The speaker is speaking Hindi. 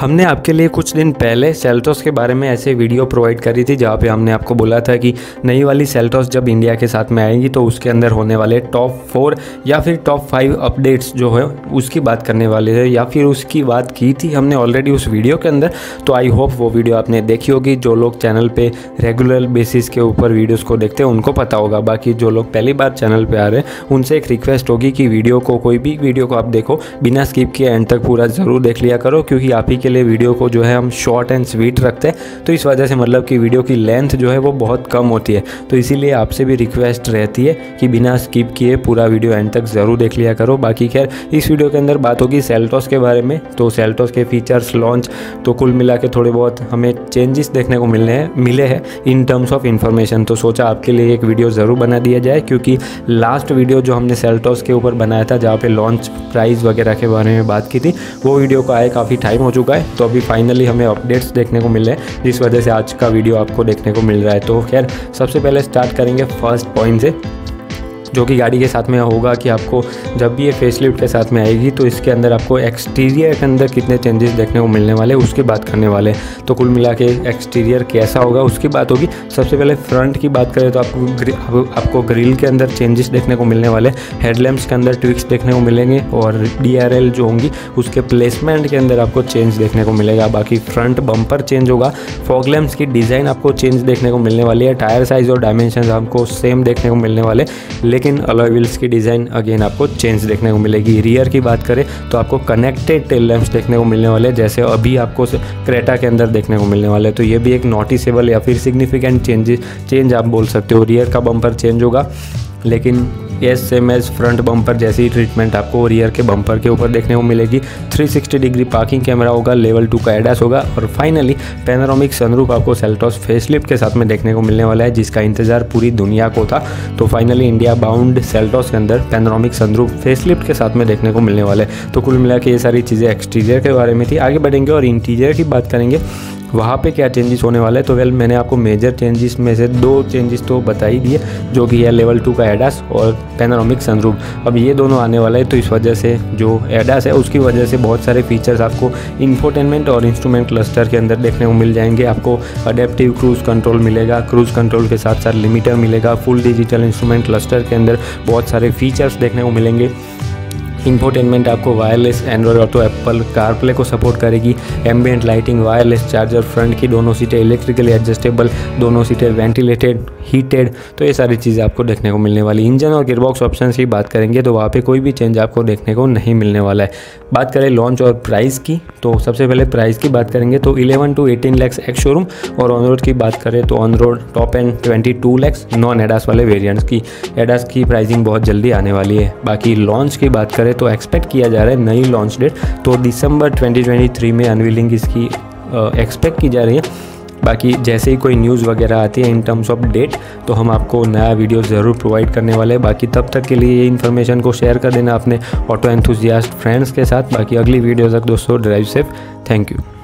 हमने आपके लिए कुछ दिन पहले सेल्टोस के बारे में ऐसे वीडियो प्रोवाइड करी थी जहाँ पे हमने आपको बोला था कि नई वाली सेल्टोस जब इंडिया के साथ में आएगी तो उसके अंदर होने वाले टॉप 4 या फिर टॉप 5 अपडेट्स जो है उसकी बात करने वाले हैं या फिर उसकी बात की थी हमने ऑलरेडी उस वीडियो के अंदर। तो आई होप वो वीडियो आपने देखी होगी। जो लोग चैनल पर रेगुलर बेसिस के ऊपर वीडियोज़ को देखते हैं उनको पता होगा। बाकी जो लोग पहली बार चैनल पर आ रहे हैं उनसे एक रिक्वेस्ट होगी कि वीडियो को, कोई भी वीडियो को आप देखो, बिना स्किप किए एंड तक पूरा ज़रूर देख लिया करो, क्योंकि आप ही के लिए वीडियो को जो है हम शॉर्ट एंड स्वीट रखते हैं। तो इस वजह से मतलब कि वीडियो की लेंथ जो है वो बहुत कम होती है। तो इसीलिए आपसे भी रिक्वेस्ट रहती है कि बिना स्किप किए पूरा वीडियो एंड तक ज़रूर देख लिया करो। बाकी खैर इस वीडियो के अंदर बात होगी सेल्टोस के बारे में। तो सेल्टोस के फीचर्स, लॉन्च, तो कुल मिला के थोड़े बहुत हमें चेंजेस देखने को मिले हैं इन टर्म्स ऑफ इंफॉर्मेशन। तो सोचा आपके लिए एक वीडियो ज़रूर बना दिया जाए, क्योंकि लास्ट वीडियो जो हमने सेल्टोस के ऊपर बनाया था जहाँ पर लॉन्च, प्राइस वगैरह के बारे में बात की थी, वो वीडियो को आए काफ़ी टाइम हो चुका है। तो अभी फाइनली हमें अपडेट्स देखने को मिले हैं, जिस वजह से आज का वीडियो आपको देखने को मिल रहा है। तो खैर सबसे पहले स्टार्ट करेंगे फर्स्ट पॉइंट से, जो कि गाड़ी के साथ में होगा कि आपको जब भी ये फेसलिफ्ट के साथ में आएगी तो इसके अंदर आपको एक्सटीरियर के अंदर कितने चेंजेस देखने को मिलने वाले हैं उसकी बात करने वाले। तो कुल मिला के एक्सटीरियर कैसा होगा उसकी बात होगी। सबसे पहले फ्रंट की बात करें तो आपको ग्रिल के अंदर चेंजेस देखने को मिलने वाले, हेडलैम्प्स के अंदर ट्विक्स देखने को मिलेंगे और DRL जो होंगी उसके प्लेसमेंट के अंदर आपको चेंज देखने को मिलेगा। बाकी फ्रंट बम्पर चेंज होगा, फॉग लैम्प्स की डिज़ाइन आपको चेंज देखने को मिलने वाली है, टायर साइज़ और डायमेंशन आपको सेम देखने को मिलने वाले, लेकिन अलॉय व्हील्स की डिज़ाइन अगेन आपको चेंज देखने को मिलेगी। रियर की बात करें तो आपको कनेक्टेड टेल लैम्प्स देखने को मिलने वाले, जैसे अभी आपको क्रेटा के अंदर देखने को मिलने वाले। तो ये भी एक नोटिसेबल या फिर सिग्निफिकेंट चेंज आप बोल सकते हो। रियर का बम्पर चेंज होगा, लेकिन SMS फ्रंट बम्पर जैसी ट्रीटमेंट आपको रियर के बम्पर के ऊपर देखने को मिलेगी। 360 डिग्री पार्किंग कैमरा होगा, लेवल 2 का ADAS होगा और फाइनली पैनोरामिक सनरूफ आपको सेल्टोस फेसलिफ्ट के साथ में देखने को मिलने वाला है, जिसका इंतजार पूरी दुनिया को था। तो फाइनली इंडिया बाउंड सेल्टोस के अंदर पैनोरामिक सनरूफ फेसलिफ्ट के साथ में देखने को मिलने वाला है। तो कुल मिला के ये सारी चीज़ें एक्सटीरियर के बारे में थी। आगे बढ़ेंगे और इंटीरियर की बात करेंगे, वहाँ पे क्या चेंजेस होने वाले हैं। तो वेल मैंने आपको मेजर चेंजेस में से 2 चेंजेस तो बता ही दिए, जो कि है लेवल 2 का ADAS और पैनोरामिक सनरूफ। अब ये दोनों आने वाला है, तो इस वजह से जो ADAS है उसकी वजह से बहुत सारे फीचर्स आपको इंफोटेनमेंट और इंस्ट्रूमेंट क्लस्टर के अंदर देखने को मिल जाएंगे। आपको अडेप्टिव क्रूज़ कंट्रोल मिलेगा, क्रूज़ कंट्रोल के साथ साथ लिमिटर मिलेगा, फुल डिजिटल इंस्ट्रूमेंट क्लस्टर के अंदर बहुत सारे फीचर्स देखने को मिलेंगे। इंफोटेनमेंट आपको wireless Android auto, Apple CarPlay को सपोर्ट करेगी, ambient lighting, wireless charger, front की दोनों सीटें इलेक्ट्रिकली एडजस्टेबल, दोनों सीटें वेंटिलेटेड, हीटेड, तो ये सारी चीज़ें आपको देखने को मिलने वाली। इंजन और गियरबॉक्स ऑप्शन की बात करेंगे तो वहाँ पे कोई भी चेंज आपको देखने को नहीं मिलने वाला है। बात करें लॉन्च और प्राइस की, तो सबसे पहले प्राइस की बात करेंगे तो 11 to 18 lakhs एक्स शोरूम, और ऑन रोड की बात करें तो on road top end 22 lakhs non ADAS वाले वेरियंट्स की। ADAS की प्राइसिंग बहुत जल्दी आने वाली है। बाकी लॉन्च की बात करें तो एक्सपेक्ट किया जा रहा है नई लॉन्च डेट, तो दिसंबर 2023 में अनवीलिंग इसकी एक्सपेक्ट की जा रही है। बाकी जैसे ही कोई न्यूज़ वगैरह आती है इन टर्म्स ऑफ डेट तो हम आपको नया वीडियो ज़रूर प्रोवाइड करने वाले हैं। बाकी तब तक के लिए ये इन्फॉर्मेशन को शेयर कर देना अपने ऑटो एंथुजियास्ट फ्रेंड्स के साथ। बाकी अगली वीडियो तक दोस्तों, ड्राइव सेफ, थैंक यू।